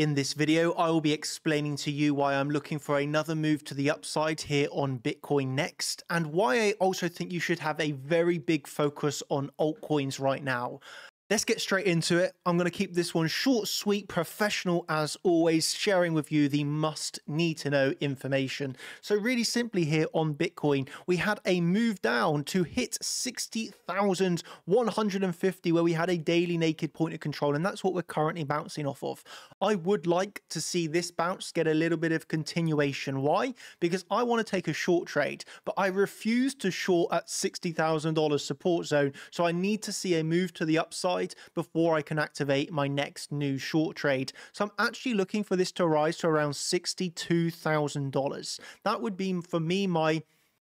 In this video, I will be explaining to you why I'm looking for another move to the upside here on Bitcoin next, and why I also think you should have a very big focus on altcoins right now. Let's get straight into it. I'm going to keep this one short, sweet, professional as always, sharing with you the must need to know information. So really simply here on Bitcoin, we had a move down to hit 60,150 where we had a daily naked point of control, and that's what we're currently bouncing off of. I would like to see this bounce get a little bit of continuation. Why? Because I want to take a short trade, but I refuse to short at $60,000 support zone, so I need to see a move to the upside before I can activate my next new short trade. So I'm actually looking for this to rise to around $62,000. That would be, for me, my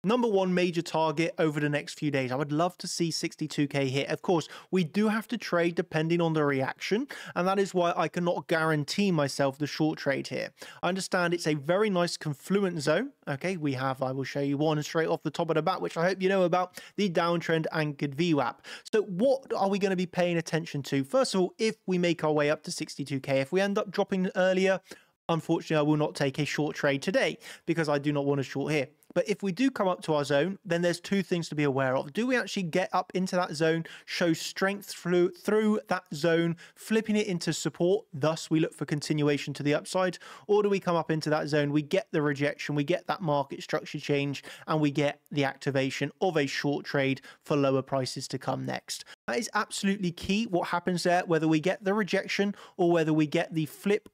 number one major target over the next few days. I would love to see 62K hit. Of course, we do have to trade depending on the reaction, and that is why I cannot guarantee myself the short trade here. I understand it's a very nice confluent zone. Okay, we have, I will show you one straight off the top of the bat, which I hope you know about, the downtrend anchored VWAP. So what are we going to be paying attention to? First of all, if we make our way up to 62K, if we end up dropping earlier, unfortunately, I will not take a short trade today because I do not want to short here. But if we do come up to our zone, then there's two things to be aware of. Do we actually get up into that zone, show strength through that zone, flipping it into support, thus we look for continuation to the upside? Or do we come up into that zone, we get the rejection, we get that market structure change, and we get the activation of a short trade for lower prices to come next? That is absolutely key, what happens there, whether we get the rejection or whether we get the flip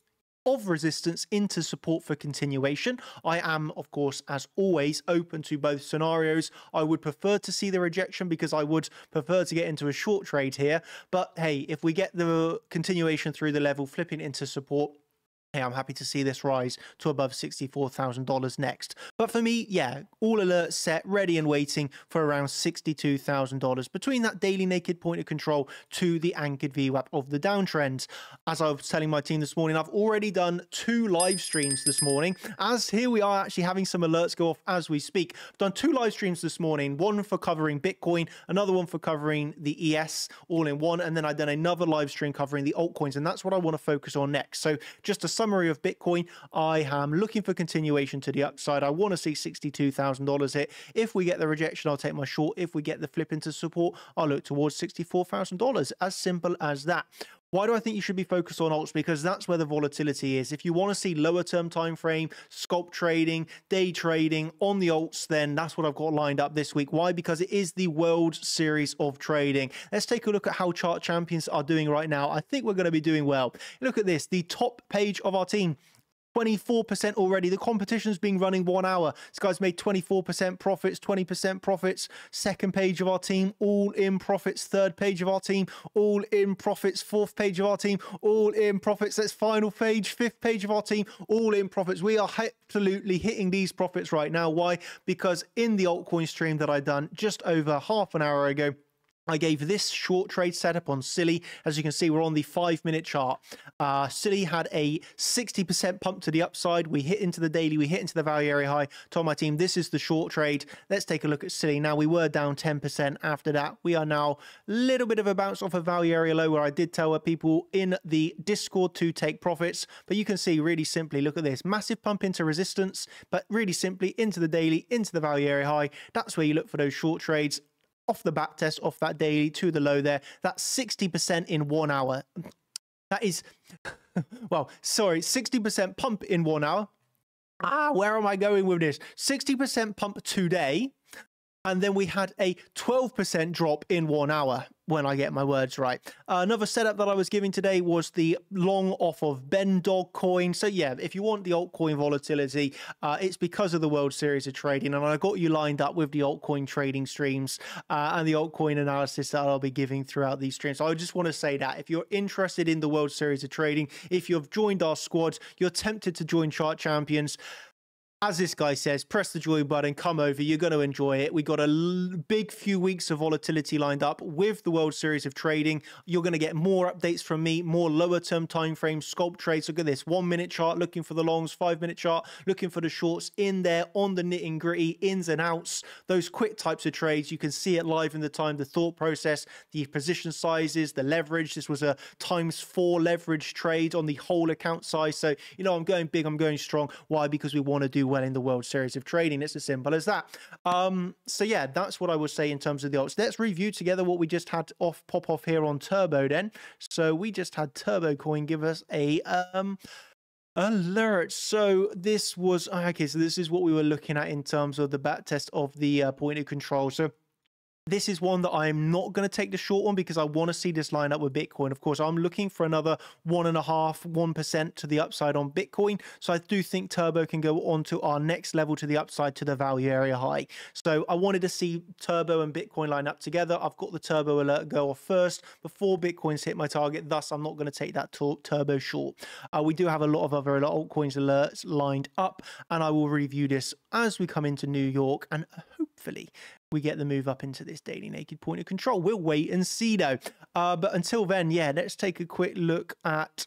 of resistance into support for continuation. I am, of course, as always, open to both scenarios. I would prefer to see the rejection because I would prefer to get into a short trade here. But hey, if we get the continuation through the level, flipping into support, hey, I'm happy to see this rise to above $64,000 next. But for me, yeah, all alerts set, ready and waiting for around $62,000 between that daily naked point of control to the anchored VWAP of the downtrend. As I was telling my team this morning, I've already done two live streams this morning, as here we are actually having some alerts go off as we speak. I've done two live streams this morning, one for covering Bitcoin, another one for covering the ES all in one, and then I've done another live stream covering the altcoins, and that's what I want to focus on next. So just a summary of Bitcoin, I am looking for continuation to the upside. I want to see $62,000 hit. If we get the rejection, I'll take my short. If we get the flip into support, I'll look towards $64,000. As simple as that. Why do I think you should be focused on alts? Because that's where the volatility is. If you want to see lower term time frame, scalp trading, day trading on the alts, then that's what I've got lined up this week. Why? Because it is the World Series of Trading. Let's take a look at how Chart Champions are doing right now. I think we're going to be doing well. Look at this, the top page of our team. 24% already. The competition's been running 1 hour. This guy's made 24% profits, 20% profits. Second page of our team, all in profits. Third page of our team, all in profits. Fourth page of our team, all in profits. That's final page. Fifth page of our team, all in profits. We are absolutely hitting these profits right now. Why? Because in the altcoin stream that I done just over half an hour ago, I gave this short trade setup on Silly. As you can see, we're on the 5-minute chart. Silly had a 60% pump to the upside. We hit into the daily, we hit into the value area high. Told my team, this is the short trade. Let's take a look at Silly. Now, we were down 10% after that. We are now a little bit of a bounce off a value area low where I did tell people in the Discord to take profits. But you can see really simply, look at this. Massive pump into resistance, but really simply into the daily, into the value area high. That's where you look for those short trades. Off the back test, off that daily to the low there. That's 60% in 1 hour. That is, well, sorry, 60% pump in 1 hour. Where am I going with this? 60% pump today. And then we had a 12% drop in 1 hour, when I get my words right. Another setup that I was giving today was the long off of Bendog coin. So yeah, if you want the altcoin volatility, it's because of the World Series of Trading, and I got you lined up with the altcoin trading streams and the altcoin analysis that I'll be giving throughout these streams. So I just want to say that if you're interested in the World Series of Trading, if you've joined our squad, you're tempted to join Chart Champions, As this guy says, press the joy button, come over, you're going to enjoy it. We got a big few weeks of volatility lined up with the World Series of Trading. You're going to get more updates from me, more lower term time frames, sculpt trades. Look at this 1 minute chart, looking for the longs, 5 minute chart, looking for the shorts in there on the nitty gritty, ins and outs, those quick types of trades. You can see it live in the time, the thought process, the position sizes, the leverage. This was a ×4 leverage trade on the whole account size. So, you know, I'm going big, I'm going strong. Why? Because we want to do well in the World Series of Trading. It's as simple as that. So yeah, that's what I would say in terms of the odds. Let's review together what we just had pop off here on Turbo then. So we just had Turbo coin give us a alert. So this was okay, so this is what we were looking at in terms of the back test of the point of control. So this is one that I'm not going to take the short one because I want to see this line up with Bitcoin. Of course, I'm looking for another 1.5%, 1% to the upside on Bitcoin. So I do think Turbo can go on to our next level to the upside to the value area high. So I wanted to see Turbo and Bitcoin line up together. I've got the Turbo alert go off first before Bitcoin's hit my target. Thus, I'm not going to take that Turbo short. We do have a lot of other altcoins alerts lined up, and I will review this as we come into New York and hopefully we get the move up into this daily naked point of control. We'll wait and see though. But until then, yeah, let's take a quick look at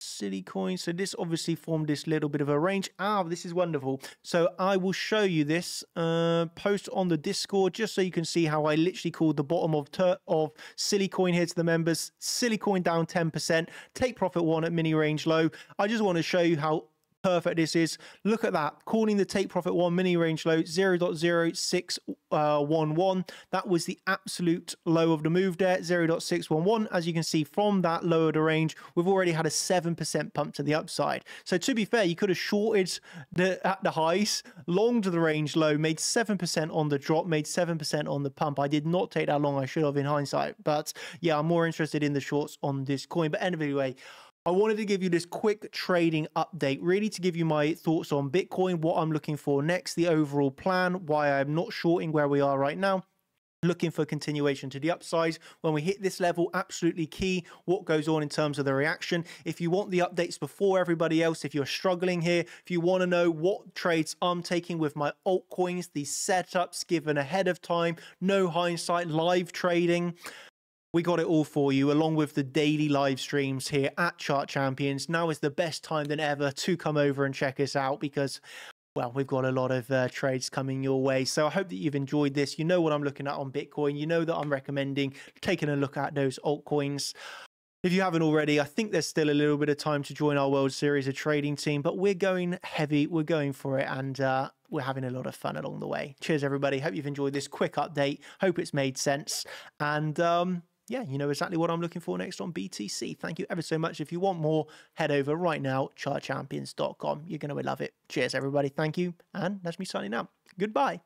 Silly coin. So this obviously formed this little bit of a range. Ah, this is wonderful. So I will show you this post on the Discord just so you can see how I literally called the bottom of Silly coin here to the members. Silly coin down 10%. Take profit one at mini range low. I just want to show you how perfect this is. Look at that, calling the take profit one mini range low 0.0611. That was the absolute low of the move there, 0.611. As you can see from that low of the range, we've already had a 7% pump to the upside. So to be fair, you could have shorted at the highs, longed the range low, made 7% on the drop, made 7% on the pump. I did not take that long. I should have in hindsight, but yeah, I'm more interested in the shorts on this coin. But anyway, I wanted to give you this quick trading update, really to give you my thoughts on Bitcoin, what I'm looking for next, the overall plan, why I'm not shorting where we are right now. Looking for continuation to the upside when we hit this level, absolutely key. What goes on in terms of the reaction? If you want the updates before everybody else, if you're struggling here, if you want to know what trades I'm taking with my altcoins, the setups given ahead of time, no hindsight, live trading, we got it all for you, along with the daily live streams here at Chart Champions. Now is the best time than ever to come over and check us out because, well, we've got a lot of trades coming your way. So I hope that you've enjoyed this. You know what I'm looking at on Bitcoin. You know that I'm recommending taking a look at those altcoins. If you haven't already, I think there's still a little bit of time to join our World Series of Trading team, but we're going heavy. We're going for it, and we're having a lot of fun along the way. Cheers, everybody. Hope you've enjoyed this quick update. Hope it's made sense. And yeah, you know exactly what I'm looking for next on BTC. Thank you ever so much. If you want more, head over right now, chartchampions.com. You're going to love it. Cheers, everybody. Thank you. And that's me signing out. Goodbye.